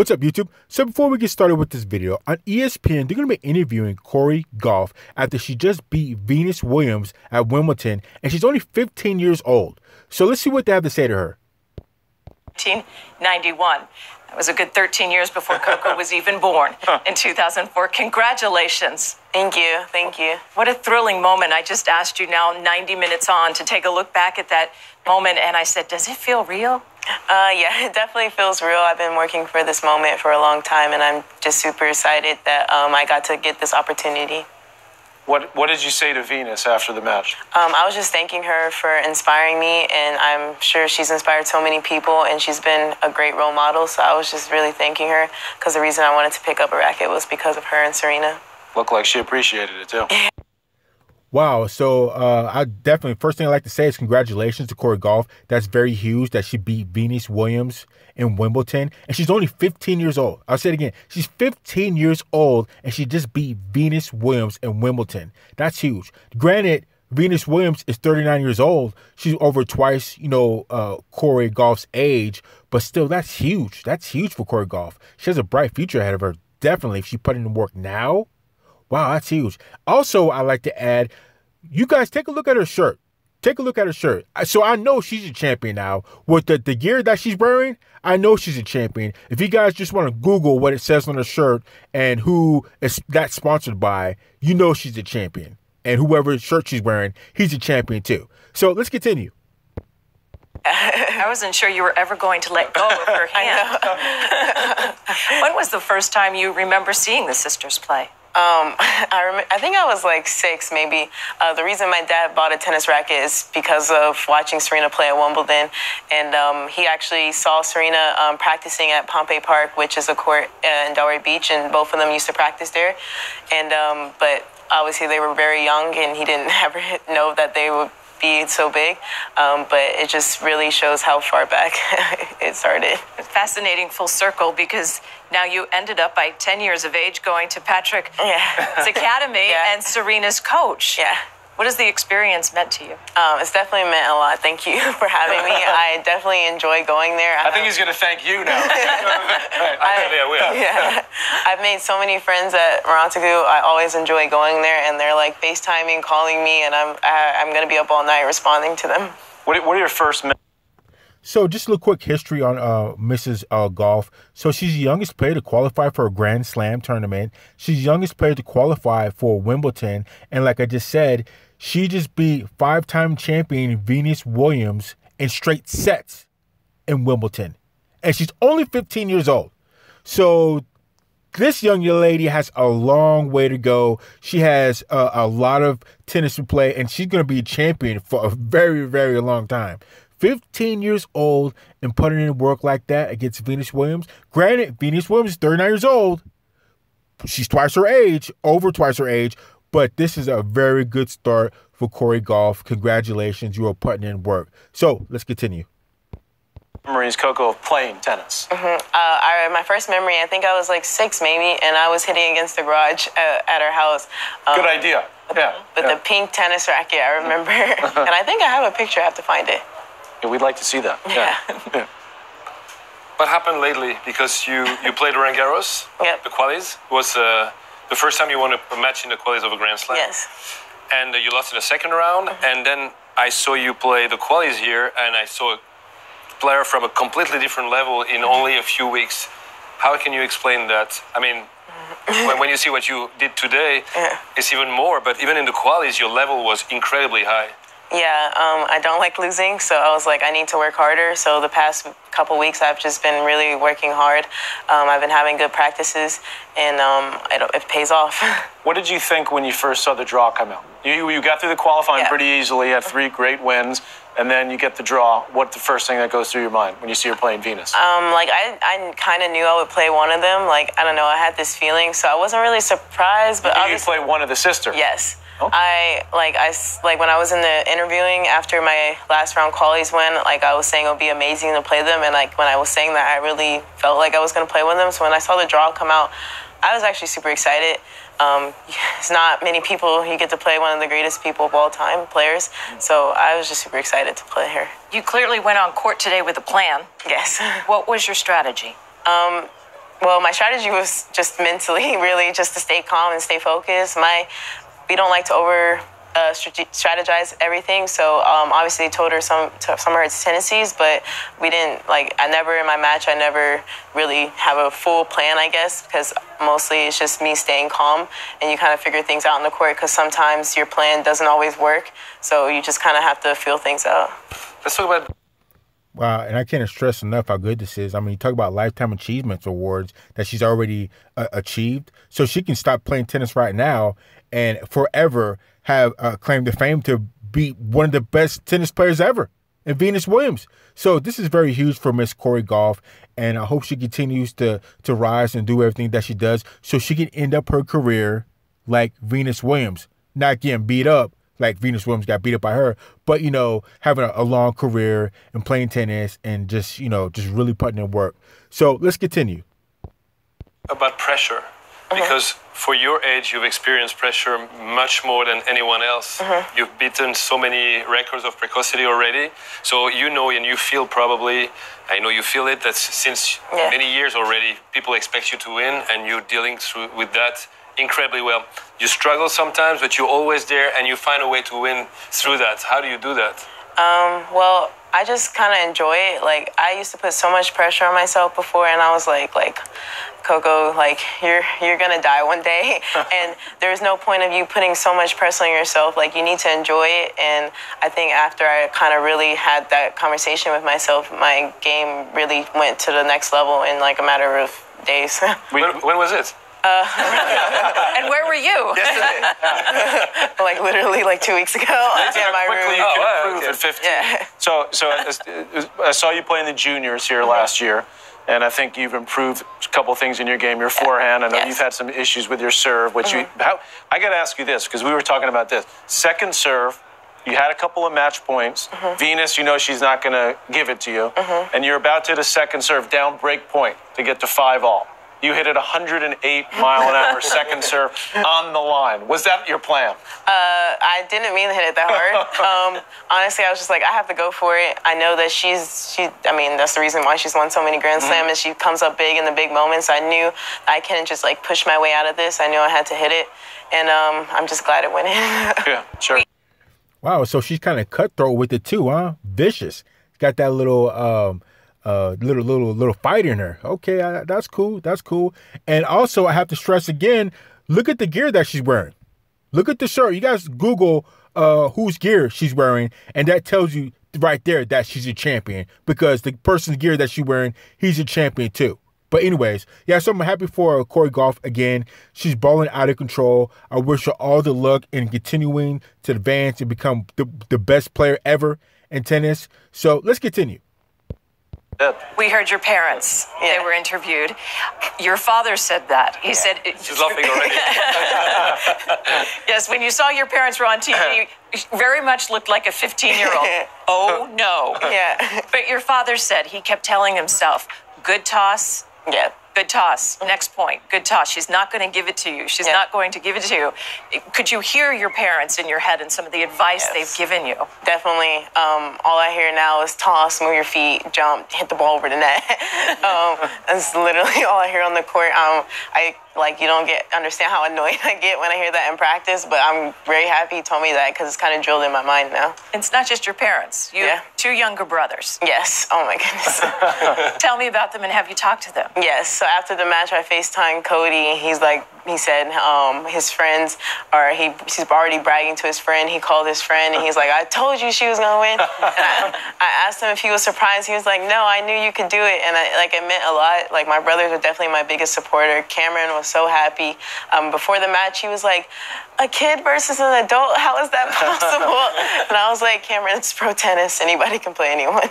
What's up, YouTube? So before we get started with this video, on ESPN, they're going to be interviewing Cori Gauff after she just beat Venus Williams at Wimbledon, and she's only 15 years old. So let's see what they have to say to her. 1991. That was a good 13 years before Coco was even born in 2004. Congratulations. Thank you. Thank you. What a thrilling moment. I just asked you now, 90 minutes on, to take a look back at that moment, and I said, does it feel real? Yeah, it definitely feels real. I've been working for this moment for a long time, and I'm just super excited that I got to get this opportunity. What did you say to Venus after the match? I was just thanking her for inspiring me, and I'm sure she's inspired so many people, and she's been a great role model, so I was just really thanking her, because the reason I wanted to pick up a racket was because of her and Serena. Looked like she appreciated it, too. Wow, so I definitely, first thing I'd like to say is congratulations to Cori Gauff. That's very huge that she beat Venus Williams in Wimbledon, and she's only 15 years old. I'll say it again, she's 15 years old, and she just beat Venus Williams in Wimbledon. That's huge. Granted, Venus Williams is 39 years old. She's over twice, you know, Cori Gauff's age, but still, that's huge. That's huge for Cori Gauff. She has a bright future ahead of her, definitely, if she put in the work now. Wow, that's huge. Also, I'd like to add, you guys, take a look at her shirt. Take a look at her shirt. So I know she's a champion now. With the gear that she's wearing, I know she's a champion. If you guys just want to Google what it says on her shirt and who is that sponsored by, you know she's a champion. And whoever's shirt she's wearing, he's a champion too. So let's continue. I wasn't sure you were ever going to let go of her hand. When was the first time you remember seeing the sisters play? I think I was like 6, maybe. The reason my dad bought a tennis racket is because of watching Serena play at Wimbledon, and he actually saw Serena practicing at Pompeii Park, which is a court in Delray Beach, and both of them used to practice there. And but obviously they were very young, and he didn't ever know that they would be so big, but it just really shows how far back it started. Fascinating full circle, because now you ended up by 10 years of age going to Patrick's academy and Serena's coach. Yeah. What has the experience meant to you? It's definitely meant a lot. Thank you for having me. I definitely enjoy going there. I think he's going to thank you now. Yeah. I've made so many friends at Marantagu. I always enjoy going there, and they're like FaceTiming, calling me, and I'm going to be up all night responding to them. What are your first memories? So just a little quick history on Mrs. Gauff. So she's the youngest player to qualify for a Grand Slam tournament. She's the youngest player to qualify for Wimbledon. And like I just said, she just beat five-time champion Venus Williams in straight sets in Wimbledon. And she's only 15 years old. So this young lady has a long way to go. She has a lot of tennis to play, and she's going to be a champion for a very, very long time. 15 years old and putting in work like that against Venus Williams. Granted, Venus Williams is 39 years old. She's twice her age, over twice her age. But this is a very good start for Cori Gauff. Congratulations, you are putting in work. So let's continue. Memories, Coco, of playing tennis. My first memory, I think I was like 6 maybe, and I was hitting against the garage at our house. Good idea. The pink tennis racket, I remember. And I think I have a picture. I have to find it. Yeah, we'd like to see that. Yeah. What happened lately? Because you played Roland Garros, the qualies. Was the first time you won a match in the qualies of a Grand Slam. Yes. And you lost in the second round. And then I saw you play the qualies here, and I saw a player from a completely different level in only a few weeks. How can you explain that? I mean, when you see what you did today, it's even more. But even in the qualies, your level was incredibly high. Yeah, I don't like losing, so I was like, I need to work harder. So the past couple weeks, I've just been really working hard. I've been having good practices, and it pays off. What did you think when you first saw the draw come out? You got through the qualifying pretty easily, had 3 great wins, and then you get the draw. What's the first thing that goes through your mind when you see her playing Venus? I kind of knew I would play one of them. Like, I don't know, I had this feeling, so I wasn't really surprised. But you play one of the sisters? Yes. Okay. When I was in the interviewing after my last round qualies win, like I was saying it would be amazing to play them, and like when I was saying that, I really felt like I was going to play with them. So when I saw the draw come out, I was actually super excited. It's not many people you get to play one of the greatest people of all time, players. So I was just super excited to play her. You clearly went on court today with a plan. Yes. What was your strategy? Well, my strategy was just mentally, really, just to stay calm and stay focused. We don't like to over strategize everything, so obviously told her some of her tendencies, but we didn't, like, I never really have a full plan, I guess, because mostly it's just me staying calm, and you kind of figure things out on the court, because sometimes your plan doesn't always work, so you just kind of have to feel things out. Let's talk about... Wow, and I can't stress enough how good this is. I mean, you talk about lifetime achievements awards that she's already achieved. So she can stop playing tennis right now and forever have a claim to fame to be one of the best tennis players ever in Venus Williams. So this is very huge for Miss Cori Gauff, and I hope she continues to rise and do everything that she does so she can end up her career like Venus Williams, not getting beat up like Venus Williams got beat up by her, but, you know, having a long career and playing tennis and just, you know, just really putting in work. So let's continue. About pressure, because for your age, you've experienced pressure much more than anyone else. You've beaten so many records of precocity already. So, you know, and you feel probably, I know you feel it, that since many years already, people expect you to win, and you're dealing with that incredibly well. You struggle sometimes, but you're always there and you find a way to win through that. How do you do that? Well, I just kind of enjoy it. Like, I used to put so much pressure on myself before, and I was like, Coco, like, you're gonna die one day, and there's no point of you putting so much pressure on yourself. Like, you need to enjoy it. And I think after I kind of really had that conversation with myself, my game really went to the next level in like a matter of days. When was it? And where were you? Yesterday. Like, literally, like 2 weeks ago. In my room. You can improve at 15. Yeah. So I saw you play in the juniors here last year, and I think you've improved a couple things in your game. Your forehand, I know you've had some issues with your serve, which I got to ask you this, because we were talking about this. Second serve, you had a couple of match points. Venus, you know she's not going to give it to you, and you're about to hit a second serve down break point to get to 5-all. You hit it 108-mile-an-hour second serve on the line. Was that your plan? I didn't mean to hit it that hard. Honestly, I was just like, I have to go for it. I know that I mean, that's the reason why she's won so many Grand Slam, and she comes up big in the big moments. I knew I couldn't just, like, push my way out of this. I knew I had to hit it, and I'm just glad it went in. Yeah, sure. Wow, so she's kind of cutthroat with it too, huh? Vicious. Got that little... little fight in her. Okay, that's cool. That's cool. And also, I have to stress again, look at the gear that she's wearing. Look at the shirt. You guys Google whose gear she's wearing, and that tells you right there that she's a champion, because the person's gear that she's wearing, he's a champion too. But anyways, yeah, so I'm happy for Cori Gauff again. She's balling out of control. I wish her all the luck in continuing to advance and become the best player ever in tennis. So let's continue. We heard your parents. Yeah. They were interviewed. Your father said that. He said... She's laughing already. Yes, when you saw your parents were on TV, you very much looked like a 15-year-old. Oh, no. Yeah. But your father said, he kept telling himself, good toss. Yeah. Good toss. Next point. Good toss. She's not going to give it to you. She's not going to give it to you. Could you hear your parents in your head and some of the advice they've given you? Definitely. All I hear now is toss, move your feet, jump, hit the ball over the net. That's literally all I hear on the court. You don't understand how annoyed I get when I hear that in practice, but I'm very happy he told me that, because it's kind of drilled in my mind now. It's not just your parents. You have two younger brothers. Yes. Oh, my goodness. Tell me about them, and have you talked to them? Yes. So after the match, I FaceTimed Cody. He's like, he said his friends, or he's already bragging to his friend. He called his friend, and he's like, I told you she was going to win. And I asked him if he was surprised. He was like, no, I knew you could do it. And it meant a lot. Like, my brothers were definitely my biggest supporter. Cameron was so happy. Before the match, he was like, a kid versus an adult? How is that possible? And I was like, Cameron, it's pro tennis. Anybody can play anyone.